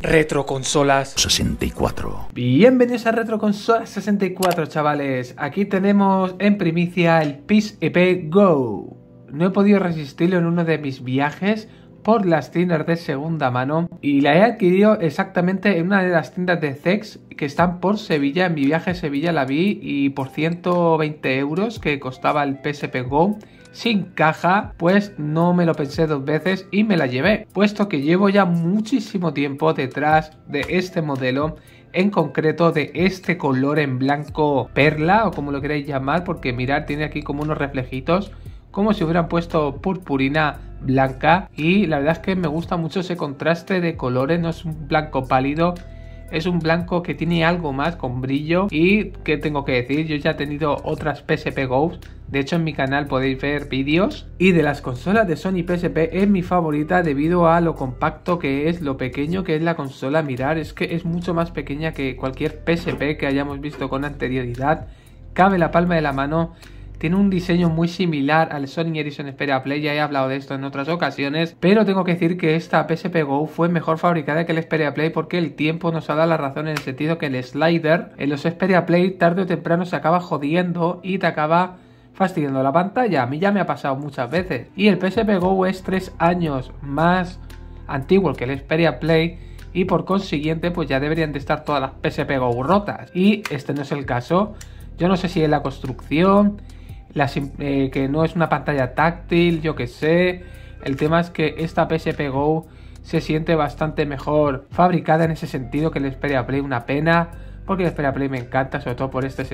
Retro Consolas 64. Bienvenidos a Retro Consolas 64, chavales. Aquí tenemos en primicia el PSP GO. No he podido resistirlo en uno de mis viajes por las tiendas de segunda mano y la he adquirido exactamente en una de las tiendas de Cex que están por Sevilla. En mi viaje a Sevilla la vi y por 120 € que costaba el PSP GO sin caja, pues no me lo pensé dos veces y me la llevé, puesto que llevo ya muchísimo tiempo detrás de este modelo, en concreto de este color en blanco perla o como lo queréis llamar, porque mirad, tiene aquí como unos reflejitos como si hubieran puesto purpurina blanca, y la verdad es que me gusta mucho ese contraste de colores. No es un blanco pálido, es un blanco que tiene algo más, con brillo. Y qué tengo que decir, yo ya he tenido otras PSP Go, de hecho en mi canal podéis ver vídeos, y de las consolas de Sony PSP es mi favorita debido a lo compacto que es, lo pequeño que es la consola. Mirar, es que es mucho más pequeña que cualquier PSP que hayamos visto con anterioridad, cabe la palma de la mano. Tiene un diseño muy similar al Sony Ericsson Xperia Play, ya he hablado de esto en otras ocasiones, pero tengo que decir que esta PSP Go fue mejor fabricada que el Xperia Play porque el tiempo nos ha dado la razón, en el sentido que el slider en los Xperia Play tarde o temprano se acaba jodiendo y te acaba fastidiando la pantalla. A mí ya me ha pasado muchas veces. Y el PSP Go es 3 años más antiguo que el Xperia Play y por consiguiente pues ya deberían de estar todas las PSP Go rotas, y este no es el caso. Yo no sé si es la construcción, que no es una pantalla táctil, yo que sé. El tema es que esta PSP Go se siente bastante mejor fabricada en ese sentido que el Xperia Play. Una pena, porque el Xperia Play me encanta, sobre todo por este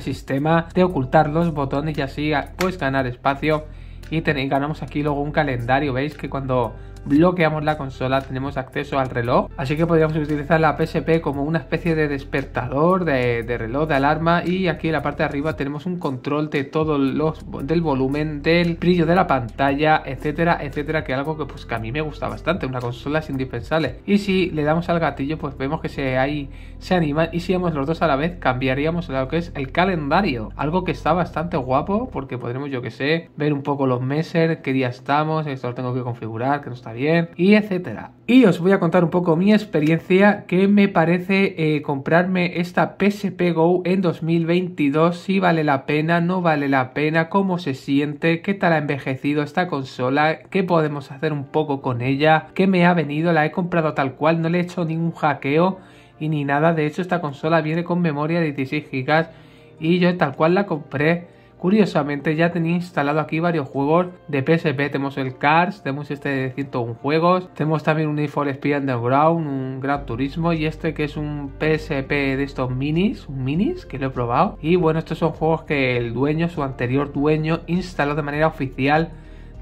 sistema de ocultar los botones, y así puedes ganar espacio. Y ganamos aquí luego un calendario, veis que cuando bloqueamos la consola tenemos acceso al reloj, así que podríamos utilizar la PSP como una especie de despertador, de reloj, de alarma. Y aquí en la parte de arriba tenemos un control de todo del volumen, del brillo de la pantalla, etcétera, etcétera, que es algo que pues que a mí me gusta bastante. Una consola es indispensable, y si le damos al gatillo pues vemos que se anima, y si vamos los dos a la vez cambiaríamos lo que es el calendario, algo que está bastante guapo porque podremos, yo que sé, ver un poco los meses, qué día estamos, esto lo tengo que configurar, que no está bien, y etcétera. Y os voy a contar un poco mi experiencia, que me parece comprarme esta PSP Go en 2022, si vale la pena, no vale la pena, cómo se siente, qué tal ha envejecido esta consola, qué podemos hacer un poco con ella, qué me ha venido. La he comprado tal cual, no le he hecho ningún hackeo y ni nada. De hecho esta consola viene con memoria de 16 GB y yo tal cual la compré. Curiosamente ya tenía instalado aquí varios juegos de PSP, tenemos el Cars, tenemos este de 101 juegos, tenemos también un Need for Speed Underground, un Gran Turismo, y este que es un PSP de estos minis que lo he probado. Y bueno, estos son juegos que el dueño, su anterior dueño, instaló de manera oficial,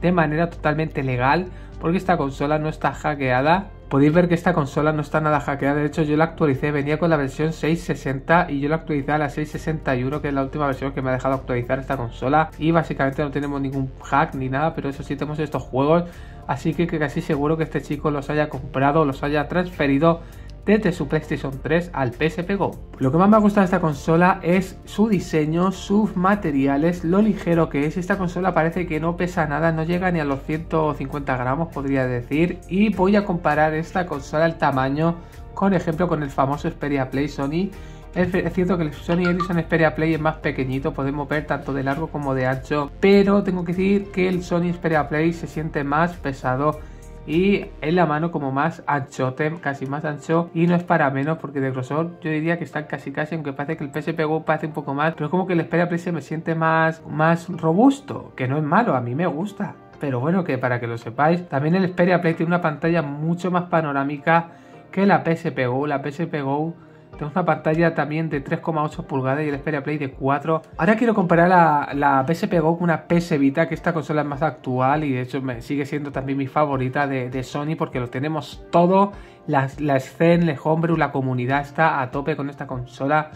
de manera totalmente legal, porque esta consola no está hackeada. Podéis ver que esta consola no está nada hackeada, de hecho yo la actualicé, venía con la versión 660 y yo la actualicé a la 661, que es la última versión que me ha dejado actualizar esta consola, y básicamente no tenemos ningún hack ni nada, pero eso sí, tenemos estos juegos, así que casi seguro que este chico los haya comprado, los haya transferido desde su PlayStation 3 al PSP Go. Lo que más me ha gustado de esta consola es su diseño, sus materiales, lo ligero que es. Esta consola parece que no pesa nada, no llega ni a los 150 gramos podría decir. Y voy a comparar esta consola, el tamaño, por ejemplo con el famoso Xperia Play Sony. Es cierto que el Sony Ericsson Xperia Play es más pequeñito, podemos ver tanto de largo como de ancho, pero tengo que decir que el Sony Xperia Play se siente más pesado y en la mano como más anchote, casi más ancho, y no es para menos porque de grosor yo diría que están casi, aunque parece que el PSP Go parece un poco más, pero es como que el Xperia Play se me siente más robusto, que no es malo, a mí me gusta, pero bueno, que para que lo sepáis. También el Xperia Play tiene una pantalla mucho más panorámica que la PSP Go. La PSP Go tenemos una pantalla también de 3,8 pulgadas y el Xperia Play de 4. Ahora quiero comparar la PSP Go con una PS Vita, que esta consola es más actual y de hecho sigue siendo también mi favorita de Sony, porque lo tenemos todo, la escena, el homebrew, la comunidad está a tope con esta consola.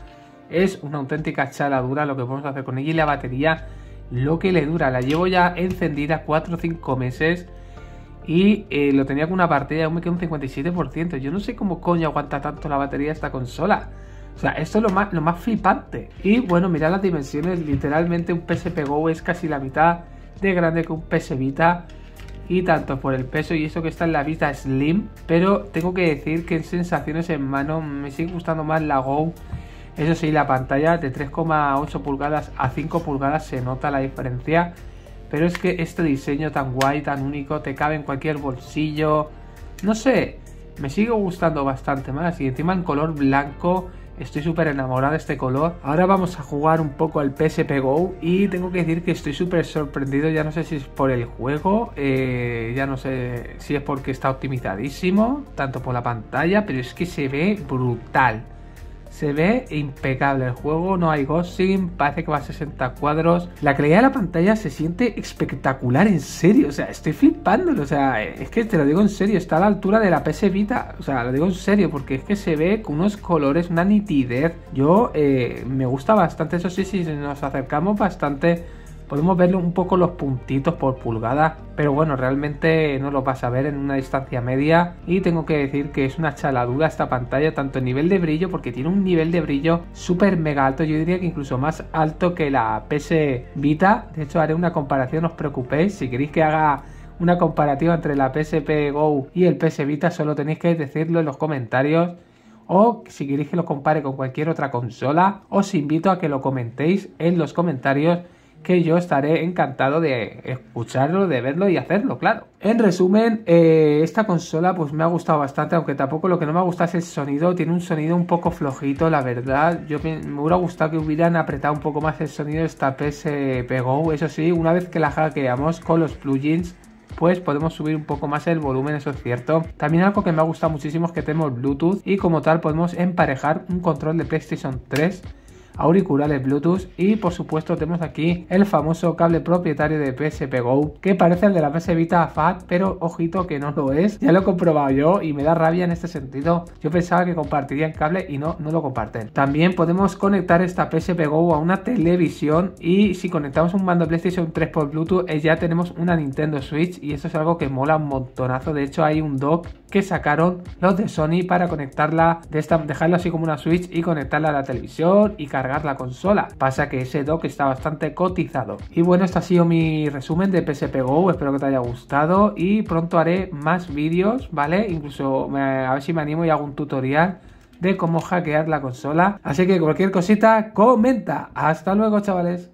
Es una auténtica chaladura lo que podemos hacer con ella, y la batería, lo que le dura. La llevo ya encendida 4 o 5 meses. Y lo tenía con una partida y aún me queda un 57%. Yo no sé cómo coño aguanta tanto la batería esta consola. O sea, esto es lo más flipante. Y bueno, mirad las dimensiones. Literalmente un PSP Go es casi la mitad de grande que un PS Vita. y tanto por el peso, y eso que está en la Vita Slim, pero tengo que decir que en sensaciones en mano me sigue gustando más la Go. Eso sí, la pantalla de 3,8 pulgadas a 5 pulgadas se nota la diferencia, pero es que este diseño tan guay, tan único, te cabe en cualquier bolsillo, no sé, me sigue gustando bastante más, y encima en color blanco. Estoy súper enamorado de este color. Ahora vamos a jugar un poco al PSP GO y tengo que decir que estoy súper sorprendido. Ya no sé si es por el juego, ya no sé si es porque está optimizadísimo, tanto por la pantalla, pero es que se ve brutal. Se ve impecable el juego, no hay ghosting, parece que va a 60 cuadros. La calidad de la pantalla se siente espectacular, en serio, o sea, estoy flipándolo, o sea, es que te lo digo en serio, está a la altura de la PS Vita, o sea, lo digo en serio, porque es que se ve con unos colores, una nitidez. Yo me gusta bastante, eso sí, si nos acercamos bastante, podemos verlo un poco los puntitos por pulgada, pero bueno, realmente no lo vas a ver en una distancia media. Y tengo que decir que es una chaladura esta pantalla, tanto en nivel de brillo, porque tiene un nivel de brillo súper mega alto, yo diría que incluso más alto que la PS Vita. De hecho haré una comparación, no os preocupéis, si queréis que haga una comparativa entre la PSP GO y el PS Vita solo tenéis que decirlo en los comentarios. O si queréis que lo compare con cualquier otra consola, os invito a que lo comentéis en los comentarios, que yo estaré encantado de escucharlo, de verlo y hacerlo, claro. En resumen, esta consola pues me ha gustado bastante, aunque tampoco lo que no me ha gustado es el sonido. Tiene un sonido un poco flojito, la verdad. Yo me hubiera gustado que hubieran apretado un poco más el sonido de esta PSP GO. Eso sí, una vez que la hackeamos con los plugins, pues podemos subir un poco más el volumen, eso es cierto. También algo que me ha gustado muchísimo es que tenemos Bluetooth y como tal podemos emparejar un control de PlayStation 3, auriculares Bluetooth, y por supuesto tenemos aquí el famoso cable propietario de PSP GO, que parece el de la PS Vita Fat, pero ojito que no lo es. Ya lo he comprobado yo y me da rabia en este sentido. Yo pensaba que compartirían cable y no lo comparten. También podemos conectar esta PSP GO a una televisión, y si conectamos un mando PlayStation 3 por Bluetooth ya tenemos una Nintendo Switch, y eso es algo que mola un montonazo. De hecho hay un dock que sacaron los de Sony para conectarla, dejarla así como una Switch y conectarla a la televisión y cargar la consola. Pasa que ese dock está bastante cotizado. Y bueno, este ha sido mi resumen de PSP GO, espero que te haya gustado y pronto haré más vídeos, ¿vale? Incluso a ver si me animo y hago un tutorial de cómo hackear la consola. Así que cualquier cosita, comenta. Hasta luego, chavales.